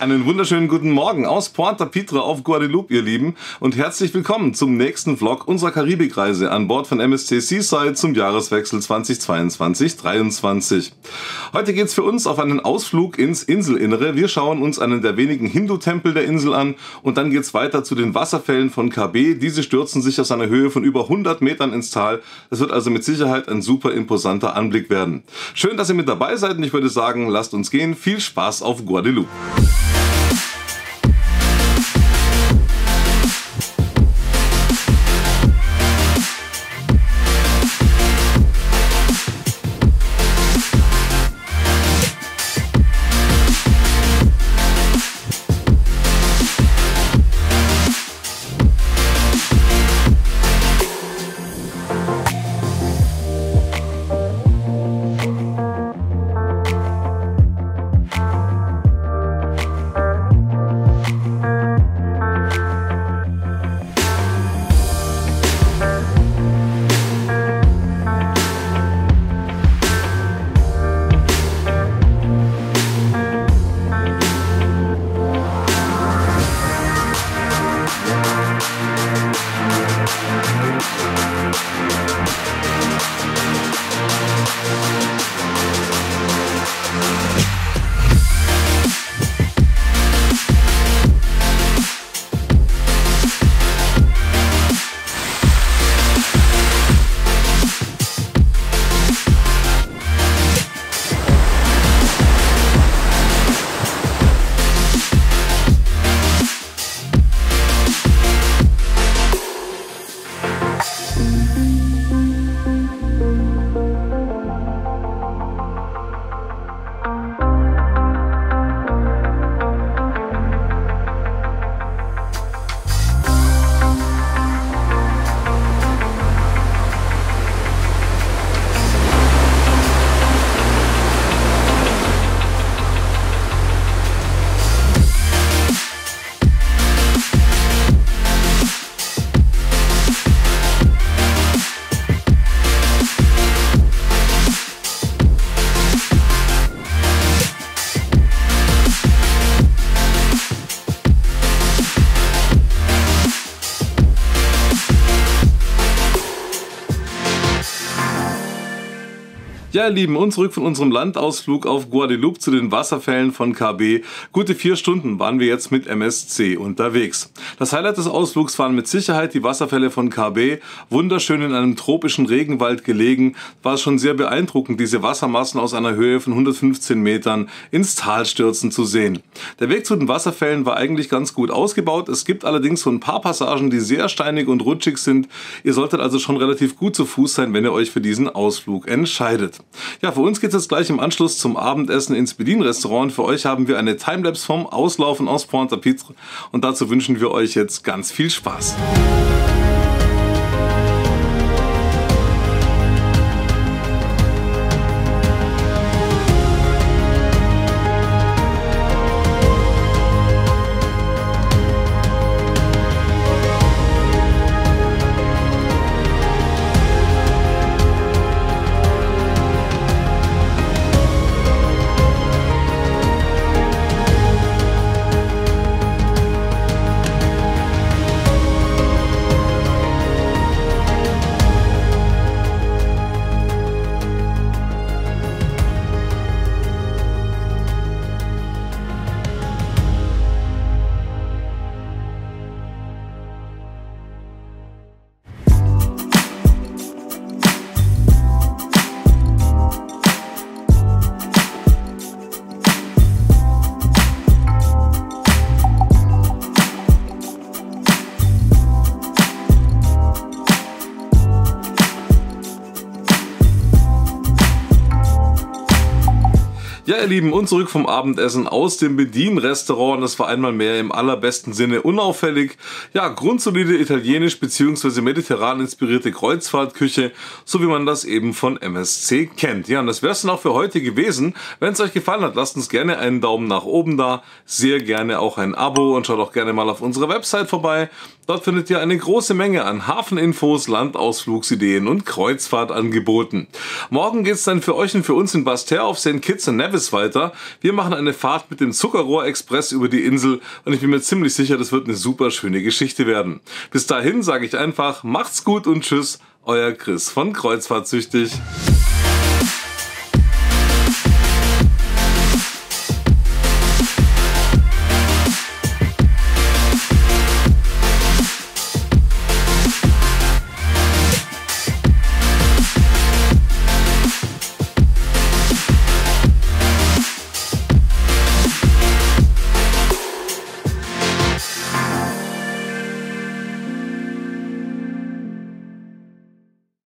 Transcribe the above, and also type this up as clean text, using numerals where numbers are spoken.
Einen wunderschönen guten Morgen aus Pointe-à-Pitre auf Guadeloupe, ihr Lieben, und herzlich willkommen zum nächsten Vlog unserer Karibikreise an Bord von MSC Seaside zum Jahreswechsel 2022-23. Heute geht's für uns auf einen Ausflug ins Inselinnere. Wir schauen uns einen der wenigen Hindu-Tempel der Insel an und dann geht's weiter zu den Wasserfällen von Carbet. Diese stürzen sich aus einer Höhe von über 100 Metern ins Tal. Das wird also mit Sicherheit ein super imposanter Anblick werden. Schön, dass ihr mit dabei seid und ich würde sagen, lasst uns gehen. Viel Spaß auf Guadeloupe. Ja, ihr Lieben, und zurück von unserem Landausflug auf Guadeloupe zu den Wasserfällen von Carbet. Gute 4 Stunden waren wir jetzt mit MSC unterwegs. Das Highlight des Ausflugs waren mit Sicherheit die Wasserfälle von Carbet. Wunderschön in einem tropischen Regenwald gelegen, war es schon sehr beeindruckend, diese Wassermassen aus einer Höhe von 115 Metern ins Tal stürzen zu sehen. Der Weg zu den Wasserfällen war eigentlich ganz gut ausgebaut. Es gibt allerdings so ein paar Passagen, die sehr steinig und rutschig sind. Ihr solltet also schon relativ gut zu Fuß sein, wenn ihr euch für diesen Ausflug entscheidet. Ja, für uns geht es jetzt gleich im Anschluss zum Abendessen ins Bedienrestaurant. Für euch haben wir eine Timelapse vom Auslaufen aus Pointe-à-Pitre und dazu wünschen wir euch jetzt ganz viel Spaß. Ja, ihr Lieben, und zurück vom Abendessen aus dem Bedienrestaurant. Das war einmal mehr im allerbesten Sinne unauffällig. Ja, grundsolide italienisch bzw. mediterran inspirierte Kreuzfahrtküche, so wie man das eben von MSC kennt. Ja, und das wäre es dann auch für heute gewesen. Wenn es euch gefallen hat, lasst uns gerne einen Daumen nach oben da, sehr gerne auch ein Abo und schaut auch gerne mal auf unserer Website vorbei. Dort findet ihr eine große Menge an Hafeninfos, Landausflugsideen und Kreuzfahrtangeboten. Morgen geht es dann für euch und für uns in Bastia auf St. Kitts und Nevis es weiter. Wir machen eine Fahrt mit dem Zuckerrohr-Express über die Insel und ich bin mir ziemlich sicher, das wird eine super schöne Geschichte werden. Bis dahin sage ich einfach, macht's gut und tschüss, euer Chris von Kreuzfahrtsüchtig.